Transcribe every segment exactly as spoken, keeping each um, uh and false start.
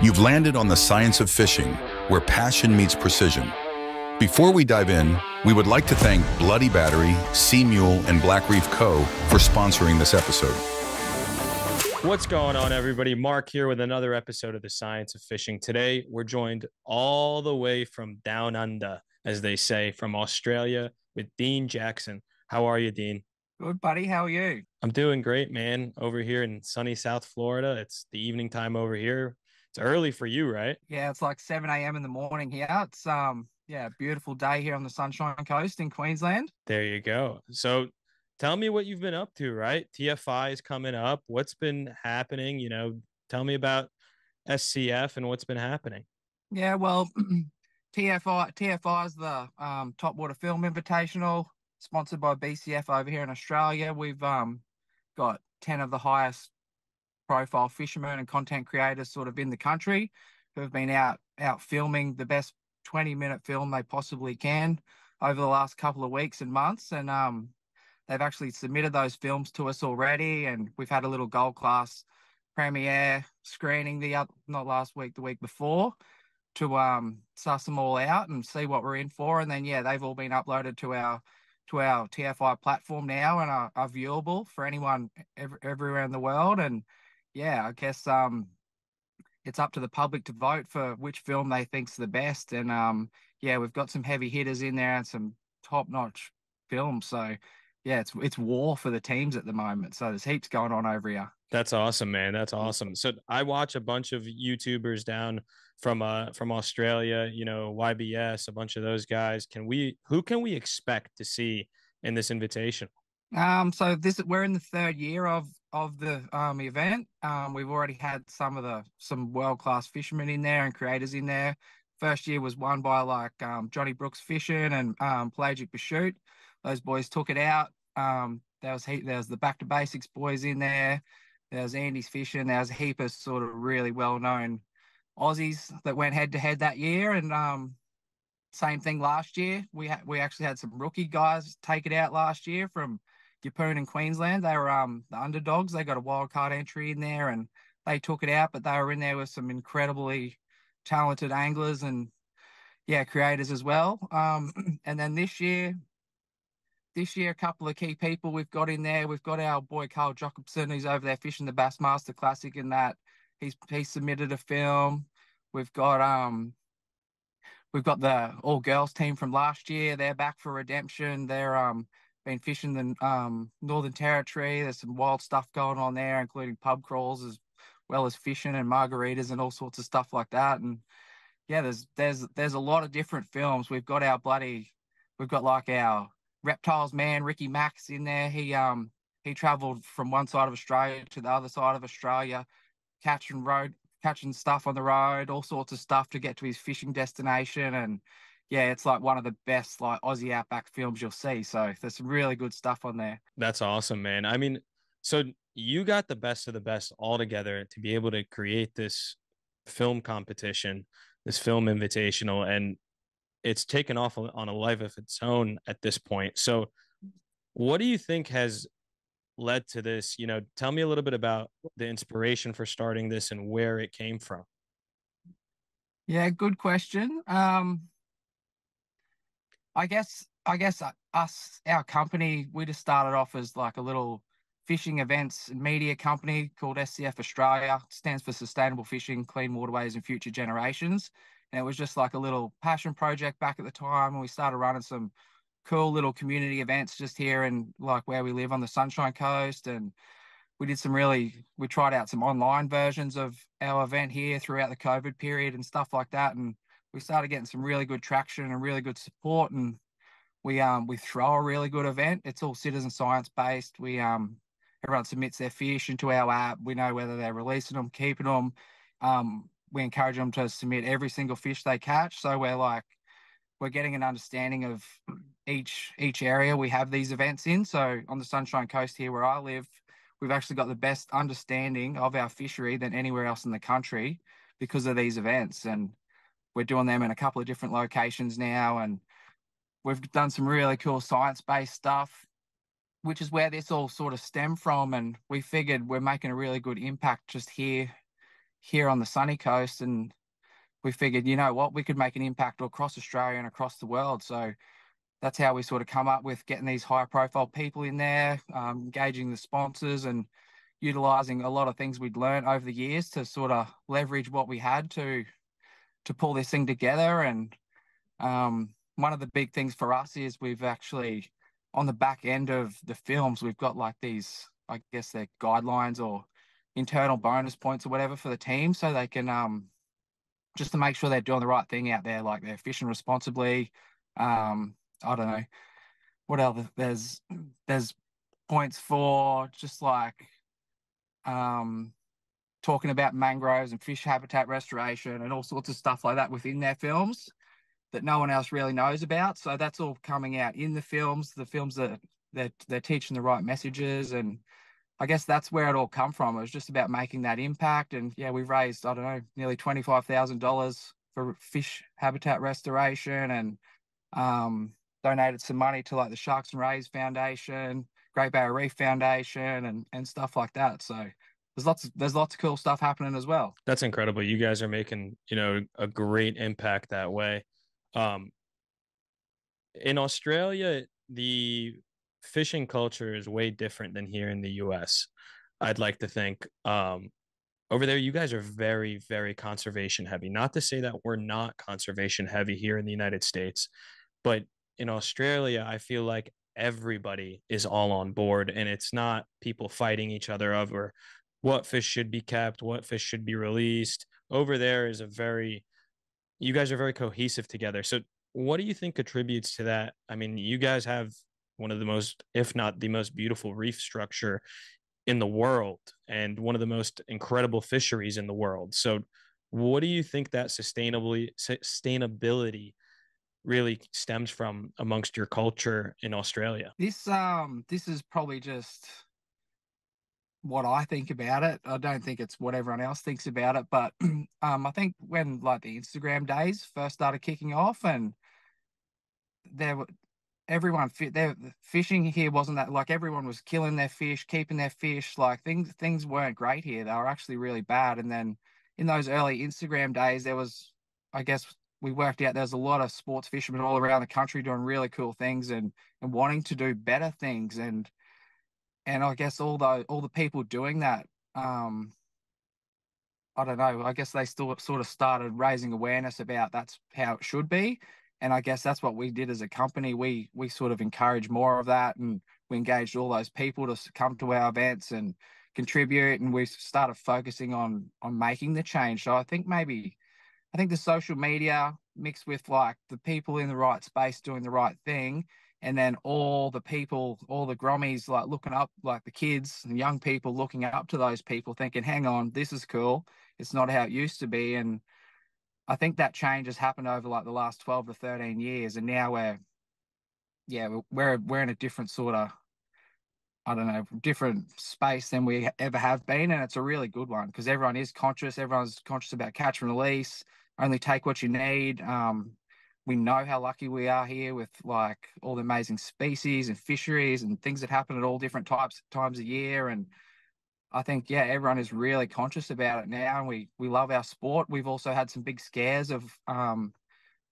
You've landed on the Science of Fishing, where passion meets precision. Before we dive in, we would like to thank Bloody Battery, Seamule, and Black Reef Co. for sponsoring this episode. What's going on, everybody? Mark here with another episode of the Science of Fishing. Today, we're joined all the way from down under, as they say, from Australia, with Dean Jackson. How are you, Dean? Good, buddy. How are you? I'm doing great, man. Over here in sunny South Florida, it's the evening time over here. It's early for you, right? Yeah, it's like seven a m in the morning here. It's um, yeah, beautiful day here on the Sunshine Coast in Queensland. There you go. So tell me what you've been up to, right? T F I is coming up. What's been happening? You know, tell me about S C F and what's been happening. Yeah, well, T F I T F I is the um, Topwater Film Invitational, sponsored by B C F over here in Australia. We've um, got ten of the highest profile fishermen and content creators sort of in the country who have been out out filming the best twenty minute film they possibly can over the last couple of weeks and months, and um they've actually submitted those films to us already, and we've had a little gold class premiere screening the other, not last week, the week before, to um suss them all out and see what we're in for. And then yeah, they've all been uploaded to our to our T F I platform now and are, are viewable for anyone ev- everywhere in the world. And yeah, I guess um, it's up to the public to vote for which film they think's the best. And um, yeah, we've got some heavy hitters in there and some top-notch films. So yeah, it's it's war for the teams at the moment. So there's heaps going on over here. That's awesome, man. That's awesome. So I watch a bunch of YouTubers down from uh from Australia. You know, Y B S, a bunch of those guys. Can we? Who can we expect to see in this invitation? Um, so this we're in the third year of of the um event. Um, we've already had some of the some world class fishermen in there and creators in there. First year was won by like um Johnny Brooks Fishing and um Pelagic Pachute. Those boys took it out. Um, there was he there was the Back to Basics boys in there. There was Andy's Fishing. There was a heap of sort of really well known Aussies that went head to head that year. And um, same thing last year. We ha- we actually had some rookie guys take it out last year from Yeppoon in Queensland. They were um the underdogs. They got a wild card entry in there and they took it out, but they were in there with some incredibly talented anglers and yeah, creators as well. Um, and then this year, this year, a couple of key people we've got in there. We've got our boy Carl Jacobson, who's over there fishing the Bassmaster Classic in that. He's he submitted a film. We've got um we've got the all girls team from last year. They're back for redemption. They're um been fishing the um, Northern Territory. There's some wild stuff going on there, including pub crawls as well as fishing and margaritas and all sorts of stuff like that. And yeah, there's there's there's a lot of different films. We've got our bloody, we've got like our reptiles man, Ricky Max, in there. He um he travelled from one side of Australia to the other side of Australia, catching road, catching stuff on the road, all sorts of stuff to get to his fishing destination. And yeah, it's like one of the best like Aussie outback films you'll see. So there's some really good stuff on there. That's awesome, man. I mean, so you got the best of the best all together to be able to create this film competition, this film invitational, and it's taken off on a life of its own at this point. So what do you think has led to this? You know, tell me a little bit about the inspiration for starting this and where it came from. Yeah, good question. Um, I guess, I guess us, our company, we just started off as like a little fishing events and media company called S C F Australia. It stands for Sustainable Fishing, Clean Waterways and Future Generations. And it was just like a little passion project back at the time. And we started running some cool little community events just here and like where we live on the Sunshine Coast. And we did some really, we tried out some online versions of our event here throughout the COVID period and stuff like that. And we started getting some really good traction and really good support, and we um we throw a really good event. It's all citizen science based. We um everyone submits their fish into our app. We know whether they're releasing them, keeping them. Um, we encourage them to submit every single fish they catch. So we're like we're getting an understanding of each each area we have these events in. So on the Sunshine Coast here where I live, we've actually got the best understanding of our fishery than anywhere else in the country because of these events. And we're doing them in a couple of different locations now, and we've done some really cool science-based stuff, which is where this all sort of stemmed from. And we figured we're making a really good impact just here here on the sunny coast, and we figured, you know what, we could make an impact across Australia and across the world. So that's how we sort of come up with getting these high profile people in there, um, engaging the sponsors and utilising a lot of things we'd learned over the years to sort of leverage what we had to to pull this thing together. And um, one of the big things for us is we've actually, on the back end of the films, we've got like these, I guess they're guidelines or internal bonus points or whatever for the team, so they can, um, just to make sure they're doing the right thing out there, like they're fishing responsibly. Um, I don't know what else. There's there's points for just like um, talking about mangroves and fish habitat restoration and all sorts of stuff like that within their films that no one else really knows about. So that's all coming out in the films. The films that they're, they're teaching the right messages, and I guess that's where it all come from. It was just about making that impact. And yeah, we raised, I don't know, nearly twenty-five thousand dollars for fish habitat restoration, and um, donated some money to like the Sharks and Rays Foundation, Great Barrier Reef Foundation, and, and stuff like that. So there's lots of, there's lots of cool stuff happening as well. That's incredible. You guys are making, you know, a great impact that way. Um, in Australia, the fishing culture is way different than here in the U S, I'd like to think. Um, over there, you guys are very, very conservation heavy. Not to say that we're not conservation heavy here in the United States, but in Australia, I feel like everybody is all on board, and it's not people fighting each other over what fish should be kept, what fish should be released. Over there is a very, you guys are very cohesive together. So what do you think contributes to that? I mean, you guys have one of the most, if not the most beautiful reef structure in the world, and one of the most incredible fisheries in the world. So what do you think that sustainably sustainability really stems from amongst your culture in Australia? This, um, this is probably just what I think about it. I don't think it's what everyone else thinks about it, but um, I think when like the Instagram days first started kicking off, and there were, everyone fit their fishing here wasn't that, like everyone was killing their fish, keeping their fish, like things things weren't great here. They were actually really bad. And then in those early Instagram days, there was, I guess we worked out there's a lot of sports fishermen all around the country doing really cool things and and wanting to do better things. And and I guess all the all the people doing that, um I don't know, I guess they still sort of started raising awareness about that's how it should be. And I guess that's what we did as a company. We we sort of encourage more of that, and we engaged all those people to come to our events and contribute. And we started focusing on on making the change. So I think maybe, I think the social media mixed with like the people in the right space doing the right thing, and then all the people, all the grommies like looking up, like the kids and young people looking up to those people, thinking, "Hang on, this is cool. It's not how it used to be." And I think that change has happened over like the last twelve to thirteen years. And now we're, yeah, we're, we're in a different sort of, I don't know, different space than we ever have been. And it's a really good one because everyone is conscious. Everyone's conscious about catch and release, only take what you need. Um, we know how lucky we are here with like all the amazing species and fisheries and things that happen at all different types times a year. And I think, yeah, everyone is really conscious about it now, and we, we love our sport. We've also had some big scares of um,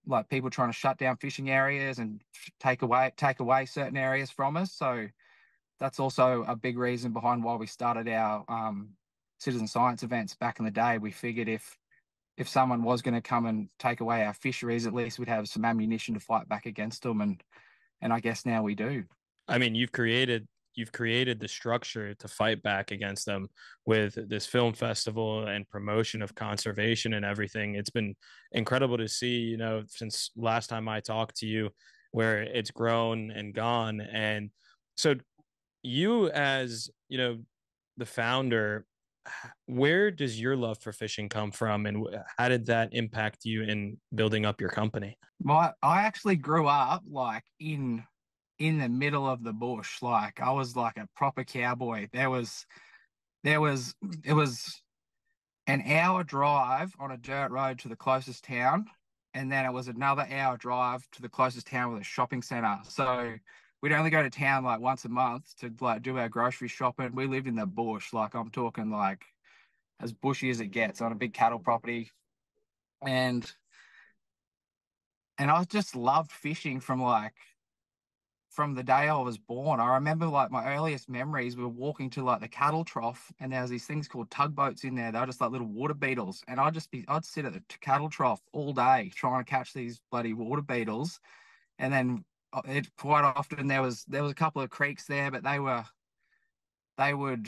like people trying to shut down fishing areas and take away take away certain areas from us. So that's also a big reason behind why we started our um, citizen science events back in the day. We figured if if someone was going to come and take away our fisheries, at least we'd have some ammunition to fight back against them, and and I guess now we do. I mean, you've created. You've created the structure to fight back against them with this film festival and promotion of conservation and everything. It's been incredible to see, you know, since last time I talked to you, where it's grown and gone. And so you, as, you know, the founder, where does your love for fishing come from, and how did that impact you in building up your company? My, I actually grew up like in in the middle of the bush. Like I was like a proper cowboy. There was, there was, it was an hour drive on a dirt road to the closest town. And then it was another hour drive to the closest town with a shopping center. So we'd only go to town like once a month to like do our grocery shopping. We lived in the bush. Like I'm talking like as bushy as it gets on a big cattle property. And and I just loved fishing from like from the day I was born. I remember like my earliest memories were walking to like the cattle trough, and there was these things called tugboats in there. They were just like little water beetles. And I'd just be, I'd sit at the cattle trough all day trying to catch these bloody water beetles. And then it quite often there was, there was a couple of creeks there, but they were, they would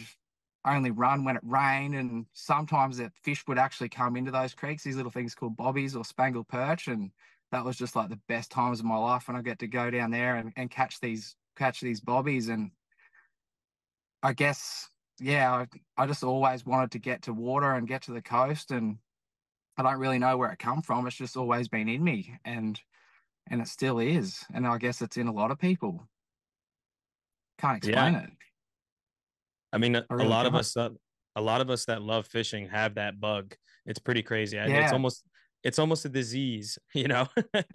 only run when it rained. And sometimes that fish would actually come into those creeks, these little things called bobbies or spangled perch. And that was just like the best times of my life when I get to go down there and, and catch these catch these bobbies. And I guess, yeah, I, I just always wanted to get to water and get to the coast, and I don't really know where it come from. It's just always been in me, and and it still is. And I guess it's in a lot of people. Can't explain yeah. it. I mean, a, I really a lot can't. of us, uh, a lot of us that love fishing have that bug. It's pretty crazy. I, yeah. It's almost... It's almost a disease, you know. it's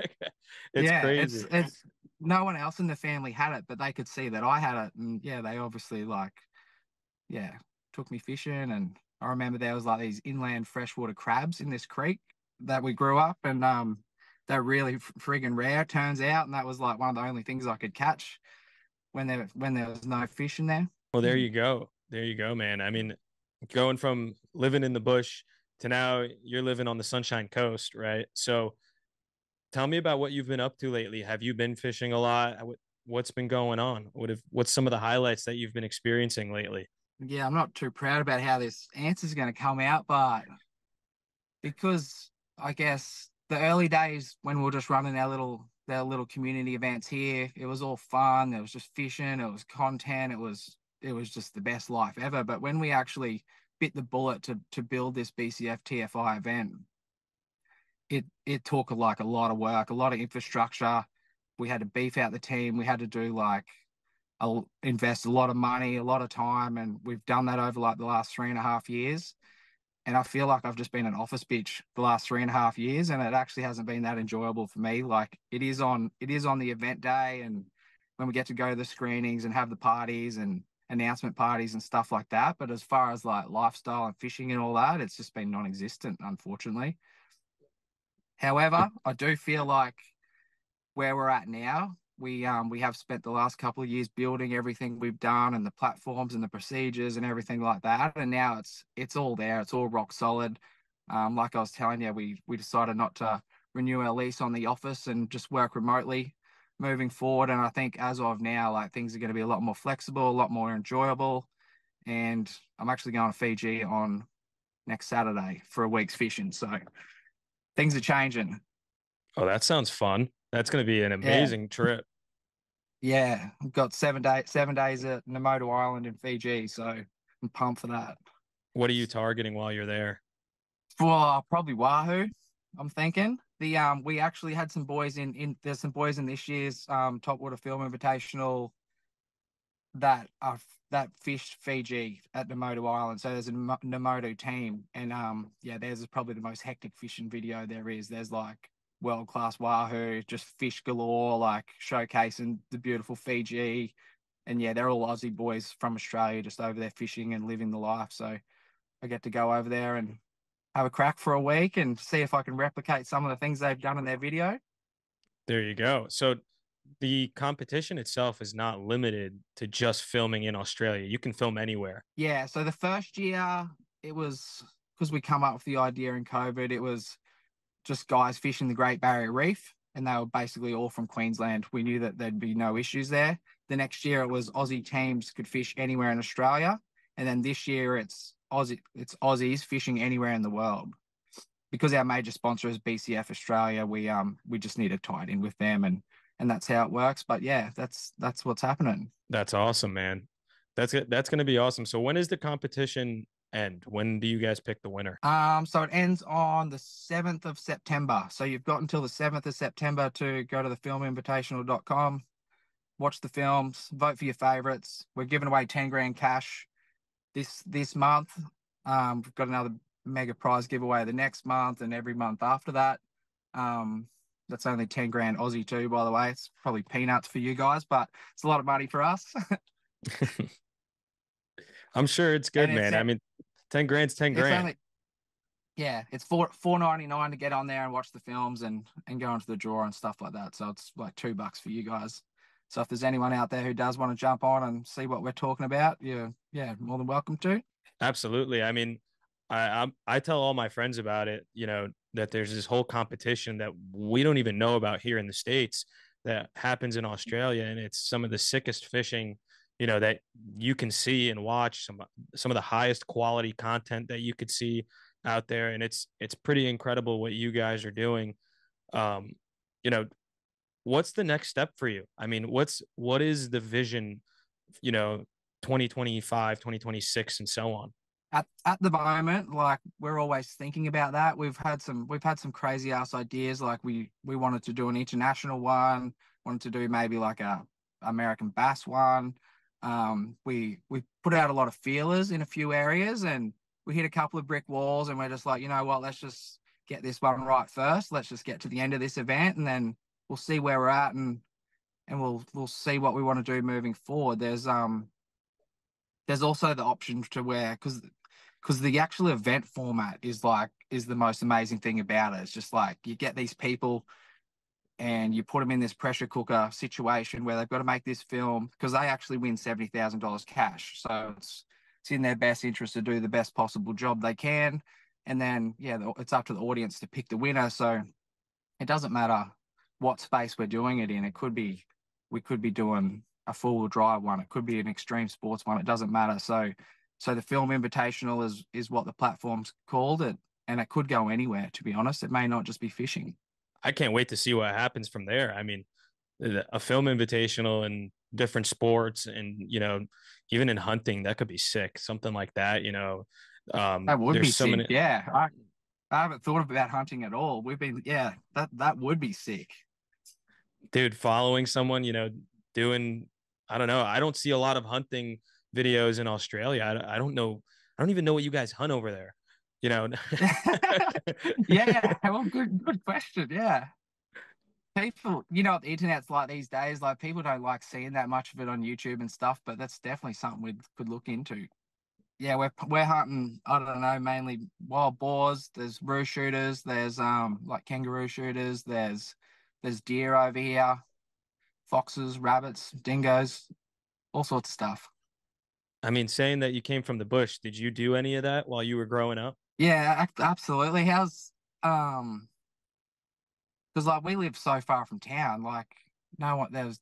yeah, crazy. It's, it's no one else in the family had it, but they could see that I had it, and yeah, they obviously like, yeah, took me fishing. And I remember there was like these inland freshwater crabs in this creek that we grew up, and um, they're really friggin' rare, turns out, and that was like one of the only things I could catch when there when there was no fish in there. Well, there you go, there you go, man. I mean, going from living in the bush to now you're living on the Sunshine Coast, right? So tell me about what you've been up to lately. Have you been fishing a lot? What's been going on? What have, what's some of the highlights that you've been experiencing lately? Yeah, I'm not too proud about how this answer is going to come out, but because I guess the early days when we were just running our little, their little community events here, it was all fun. It was just fishing. It was content. It was, it was just the best life ever. But when we actually bit the bullet to to build this B C F T F I event, it it took like a lot of work, a lot of infrastructure. We had to beef out the team. We had to do like a, invest a lot of money, a lot of time, and we've done that over like the last three and a half years. And I feel like I've just been an office bitch the last three and a half years, and it actually hasn't been that enjoyable for me. Like it is on it is on the event day, and when we get to go to the screenings and have the parties and announcement parties and stuff like that, but as far as like lifestyle and fishing and all that, it's just been non-existent, unfortunately. However, I do feel like where we're at now, we um we have spent the last couple of years building everything we've done and the platforms and the procedures and everything like that, and now it's it's all there, it's all rock solid. Um like I was telling you, we we decided not to renew our lease on the office and just work remotely moving forward. And I think as of now, like things are going to be a lot more flexible, a lot more enjoyable. And I'm actually going to Fiji on next Saturday for a week's fishing. So things are changing. Oh, that sounds fun. That's going to be an amazing yeah. trip. Yeah. I've got seven days, seven days at Nomotu Island in Fiji. So I'm pumped for that. What are you targeting while you're there? Well, probably Wahoo, I'm thinking. The, um, we actually had some boys in, in there's some boys in this year's um, Topwater Film Invitational that are, that fished Fiji at Nomotu Island. So there's a Nomotu team, and um, yeah, theirs is probably the most hectic fishing video there is. There's like world-class wahoo, just fish galore, like showcasing the beautiful Fiji. And yeah, they're all Aussie boys from Australia, just over there fishing and living the life. So I get to go over there and have a crack for a week and see if I can replicate some of the things they've done in their video. There you go. So the competition itself is not limited to just filming in Australia. You can film anywhere. Yeah. So the first year it was, because we come up with the idea in COVID, it was just guys fishing the Great Barrier Reef, and they were basically all from Queensland. We knew that there'd be no issues there. The next year it was Aussie teams could fish anywhere in Australia. And then this year it's Aussie, it's Aussies fishing anywhere in the world. Because our major sponsor is B C F Australia, we um we just need to tie it in with them, and and that's how it works. But yeah, that's that's what's happening. That's awesome, man. That's that's going to be awesome. So when is the competition end? When do you guys pick the winner? Um, so it ends on the seventh of September. So you've got until the seventh of September to go to the film invitational dot com, watch the films, vote for your favorites. We're giving away ten grand cash This this month. Um, we've got another mega prize giveaway the next month, and every month after that. Um, that's only ten grand Aussie too, by the way. It's probably peanuts for you guys, but it's a lot of money for us. I'm sure it's good, and man. It's, I mean, ten grand's ten grand. It's only, yeah, it's four four ninety nine to get on there and watch the films and and go into the draw and stuff like that. So it's like two bucks for you guys. So if there's anyone out there who does want to jump on and see what we're talking about, you yeah, more than welcome to. Absolutely. I mean, I I'm, I tell all my friends about it. You know, that there's this whole competition that we don't even know about here in the States that happens in Australia, and it's some of the sickest fishing, you know, that you can see and watch, some some of the highest quality content that you could see out there. And it's it's pretty incredible what you guys are doing. Um, you know, what's the next step for you? I mean, what's what is the vision, you know, twenty twenty-five, twenty twenty-six, and so on? At, at the moment, like, we're always thinking about that. We've had some, we've had some crazy ass ideas. Like we, we wanted to do an international one, wanted to do maybe like a American bass one. Um, we, we put out a lot of feelers in a few areas, and we hit a couple of brick walls, and we're just like, you know what, let's just get this one right first. Let's just get to the end of this event, and then we'll see where we're at, and, and we'll, we'll see what we want to do moving forward. There's, um, there's also the option to where, cause Because the actual event format is like, is the most amazing thing about it. It's just like, you get these people and you put them in this pressure cooker situation where they've got to make this film, because they actually win seventy thousand dollars cash. So it's, it's in their best interest to do the best possible job they can. And then, yeah, it's up to the audience to pick the winner. So it doesn't matter what space we're doing it in. It could be, we could be doing a four wheel drive one. It could be an extreme sports one. It doesn't matter. So So the Film Invitational is is what the platform's called it, and it could go anywhere, to be honest. It may not just be fishing. I can't wait to see what happens from there. I mean, a Film Invitational in different sports, and, you know, even in hunting, that could be sick. Something like that, you know. Um, that would be so sick, many... yeah. I, I haven't thought about hunting at all. We've been, yeah, that, that would be sick. Dude, following someone, you know, doing, I don't know, I don't see a lot of hunting videos in Australia. I, I don't know. I don't even know what you guys hunt over there, you know? Yeah. Well, good, good question. Yeah. People, you know, the internet's like these days, like people don't like seeing that much of it on YouTube and stuff, but that's definitely something we could look into. Yeah. We're, we're hunting, I don't know, mainly wild boars. There's roo shooters. There's um like kangaroo shooters. There's, there's deer over here, foxes, rabbits, dingoes, all sorts of stuff. I mean, saying that you came from the bush, did you do any of that while you were growing up? Yeah, absolutely. How's, um, because like we live so far from town, like no one, there was,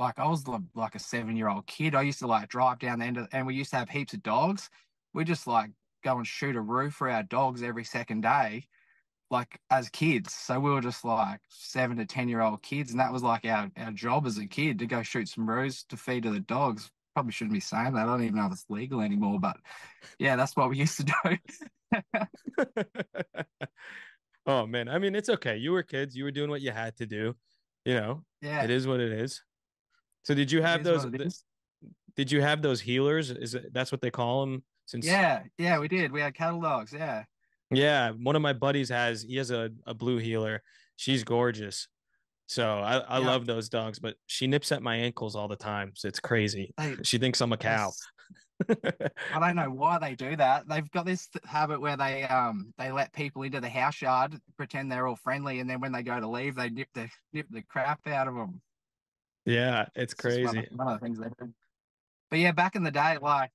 like I was like a seven year old kid. I used to like drive down the end of, and we used to have heaps of dogs. We just like go and shoot a roo for our dogs every second day, like as kids. So we were just like seven to ten year old kids. And that was like our, our job as a kid, to go shoot some roos to feed to the dogs. Probably shouldn't be saying that. I don't even know if it's legal anymore, but yeah, that's what we used to do. Oh man. I mean, it's okay. You were kids, you were doing what you had to do, you know. Yeah, it is what it is. So did you have those, did you have those healers? Is it, that's what they call them? Since yeah. Yeah, we did. We had cattle dogs. Yeah. Yeah. One of my buddies has, he has a, a blue healer. She's gorgeous. So I, I yeah. love those dogs, but she nips at my ankles all the time. So it's crazy. They, she thinks I'm a cow. I don't know why they do that. They've got this habit where they um they let people into the house yard, pretend they're all friendly, and then when they go to leave, they nip the nip the crap out of them. Yeah, it's, it's crazy. One of, one of the things they do. But yeah, back in the day, like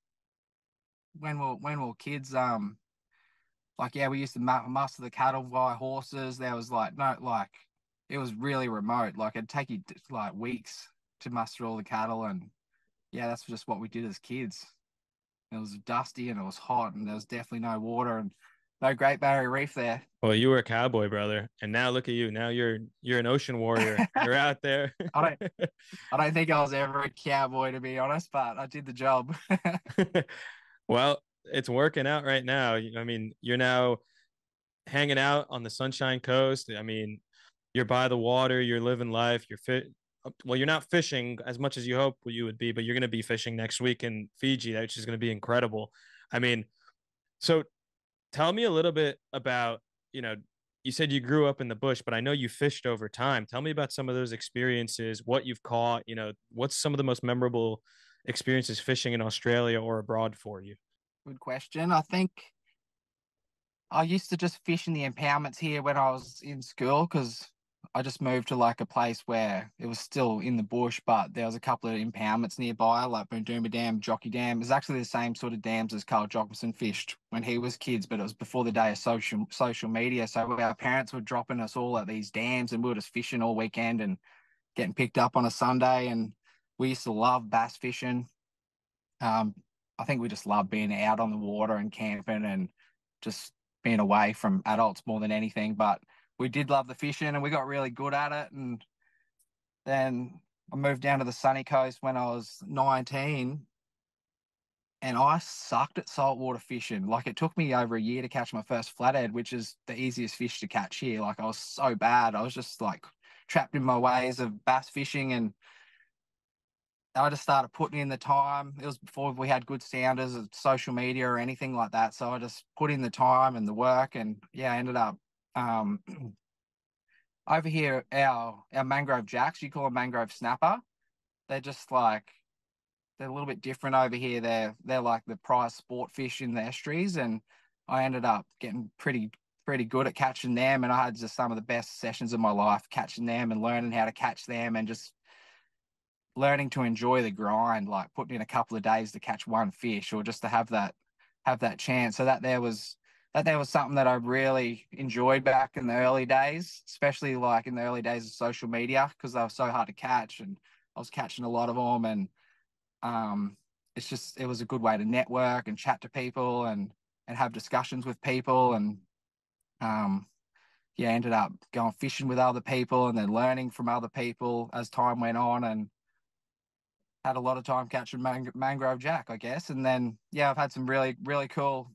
when we we're, when we we're kids, um, like yeah, we used to muster the cattle via horses. There was like no like. It was really remote. Like it'd take you like weeks to muster all the cattle. And yeah, that's just what we did as kids. It was dusty and it was hot and there was definitely no water and no Great Barrier Reef there. Well, you were a cowboy, brother. And now look at you. Now you're, you're an ocean warrior. You're out there. I don't, I don't think I was ever a cowboy, to be honest, but I did the job. Well, it's working out right now. I mean, you're now hanging out on the Sunshine Coast. I mean, you're by the water, you're living life, you're fit. Well, you're not fishing as much as you hope you would be, but you're going to be fishing next week in Fiji, which is going to be incredible. I mean, so tell me a little bit about, you know, you said you grew up in the bush, but I know you fished over time. Tell me about some of those experiences, what you've caught, you know, what's some of the most memorable experiences fishing in Australia or abroad for you? Good question. I think I used to just fish in the impoundments here when I was in school, because I just moved to like a place where it was still in the bush, but there was a couple of impoundments nearby, like Boondoomba Dam, Jockey Dam. It was actually the same sort of dams as Carl Jacobson fished when he was kids, but it was before the day of social social media. So our parents were dropping us all at these dams, and we were just fishing all weekend and getting picked up on a Sunday. And we used to love bass fishing. Um, I think we just loved being out on the water and camping and just being away from adults more than anything. But we did love the fishing, and we got really good at it. And then I moved down to the sunny coast when I was nineteen, and I sucked at saltwater fishing. Like, it took me over a year to catch my first flathead, which is the easiest fish to catch here. Like, I was so bad. I was just like trapped in my ways of bass fishing, and I just started putting in the time. It was before we had good sounders or social media or anything like that. So I just put in the time and the work, and yeah, I ended up um over here our our mangrove jacks, you call them mangrove snapper. They're just like, they're a little bit different over here. They're they're like the prize sport fish in the estuaries, and I ended up getting pretty pretty good at catching them, and I had just some of the best sessions of my life catching them and learning how to catch them, and just learning to enjoy the grind, like putting in a couple of days to catch one fish, or just to have that have that chance. So that there was that there was something that I really enjoyed back in the early days, especially like in the early days of social media, because they were so hard to catch, and I was catching a lot of them. And um, it's just, it was a good way to network and chat to people and, and have discussions with people. And um, yeah, ended up going fishing with other people and then learning from other people as time went on, and had a lot of time catching mang mangrove jack, I guess. And then, yeah, I've had some really, really cool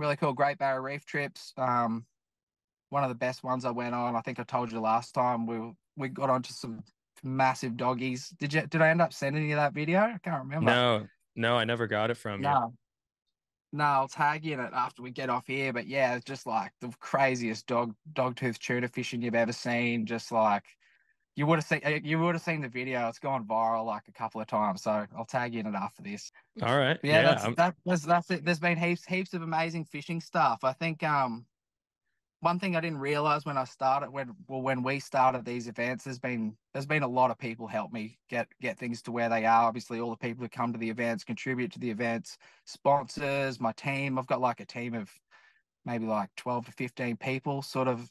Really cool Great Barrier Reef trips. Um, one of the best ones I went on, I think I told you last time, we we got onto some massive doggies. Did you? Did I end up sending you that video? I can't remember. No, no, I never got it from no. you. No, I'll tag you in it after we get off here. But yeah, it's just like the craziest dog dogtooth tuna fishing you've ever seen. Just like you would have seen, you would have seen the video. It's gone viral like a couple of times. So I'll tag you in it after this. All right. Yeah, yeah, that's, that, that's that's it. There's been heaps heaps of amazing fishing stuff. I think um one thing I didn't realize when I started when well when we started these events, there's been there's been a lot of people help me get get things to where they are. Obviously, all the people who come to the events, contribute to the events, sponsors, my team. I've got like a team of maybe like twelve to fifteen people sort of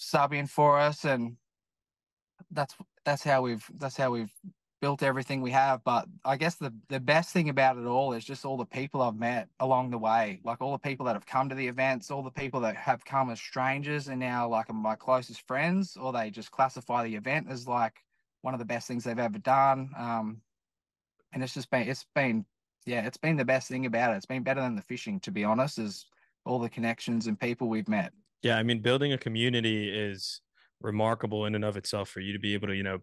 subbing for us, and that's that's how we've that's how we've built everything we have. But I guess the the best thing about it all is just all the people I've met along the way, like all the people that have come to the events, all the people that have come as strangers and now like my closest friends, or they just classify the event as like one of the best things they've ever done. Um, and it's just been, it's been, yeah, it's been the best thing about it. It's been better than the fishing, to be honest, is all the connections and people we've met. Yeah. I mean, building a community is remarkable in and of itself, for you to be able to, you know,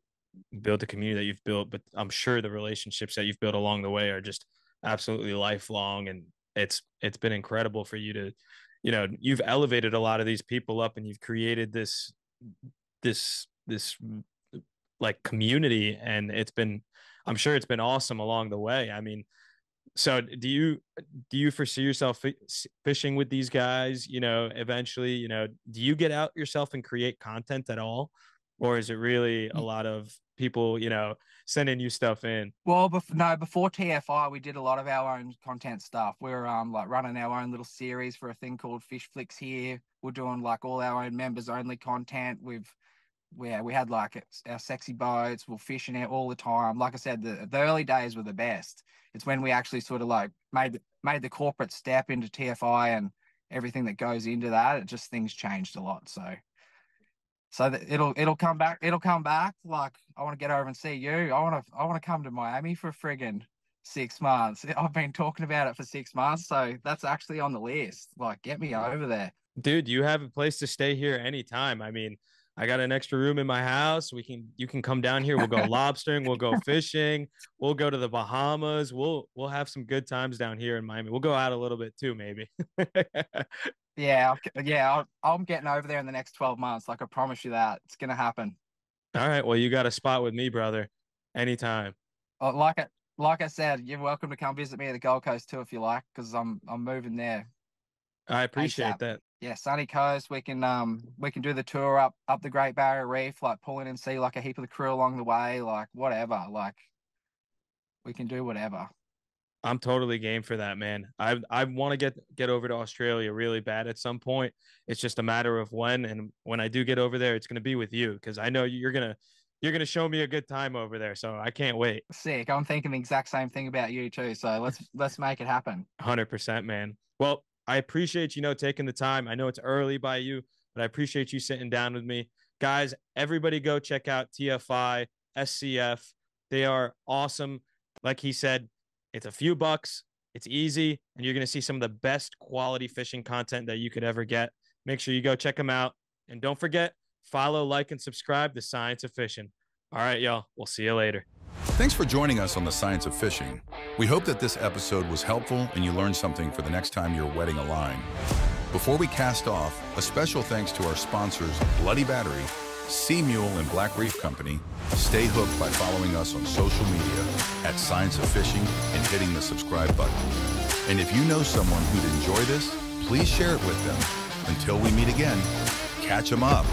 build the community that you've built, but I'm sure the relationships that you've built along the way are just absolutely lifelong. And it's, it's been incredible for you to, you know, you've elevated a lot of these people up, and you've created this, this, this like community. And it's been, I'm sure it's been awesome along the way. I mean, so do you, do you foresee yourself fishing with these guys, you know, eventually, you know, do you get out yourself and create content at all? Or is it really a lot of people, you know, sending you stuff in? Well, bef no, before T F I, we did a lot of our own content stuff. We were um, like running our own little series for a thing called Fish Flicks here. We're doing like all our own members only content. We've, yeah, we had like our sexy boats. We're fishing out all the time. Like I said, the, the early days were the best. It's when we actually sort of like made, made the corporate step into T F I and everything that goes into that. It just, things changed a lot. So. So that it'll it'll come back. It'll come back. Like, I want to get over and see you. I want to I want to come to Miami for friggin' six months. I've been talking about it for six months. So that's actually on the list. Like, get me over there, dude. You have a place to stay here anytime. I mean, I got an extra room in my house. We can you can come down here. We'll go lobstering. We'll go fishing. We'll go to the Bahamas. We'll we'll have some good times down here in Miami. We'll go out a little bit too, maybe. Yeah, yeah, I'm getting over there in the next twelve months. Like, I promise you that. It's going to happen. All right. Well, you got a spot with me, brother. Anytime. Like, like I said, you're welcome to come visit me at the Gold Coast too if you like, because I'm I'm moving there. I appreciate A S A P. That. Yeah, sunny coast. We can um we can do the tour up up the Great Barrier Reef, like pulling and see like a heap of the crew along the way, like whatever. Like we can do whatever. I'm totally game for that, man. I I want to get get over to Australia really bad at some point. It's just a matter of when, and when I do get over there, it's gonna be with you, because I know you're gonna you're gonna show me a good time over there. So I can't wait. Sick. I'm thinking the exact same thing about you too. So let's let's make it happen. one hundred percent, man. Well, I appreciate you know taking the time. I know it's early by you, but I appreciate you sitting down with me, guys. Everybody, go check out T F I S C F. They are awesome. Like he said, it's a few bucks, it's easy, and you're going to see some of the best quality fishing content that you could ever get. Make sure you go check them out. And don't forget, follow, like, and subscribe to Science of Fishing. All right, y'all. We'll see you later. Thanks for joining us on the Science of Fishing. We hope that this episode was helpful and you learned something for the next time you're wetting a line. Before we cast off, a special thanks to our sponsors, Bloody Battery, Seamule, and Black Reef Company. Stay hooked by following us on social media at Science of Fishing and hitting the subscribe button. And if you know someone who'd enjoy this, please share it with them. Until we meet again, catch 'em up.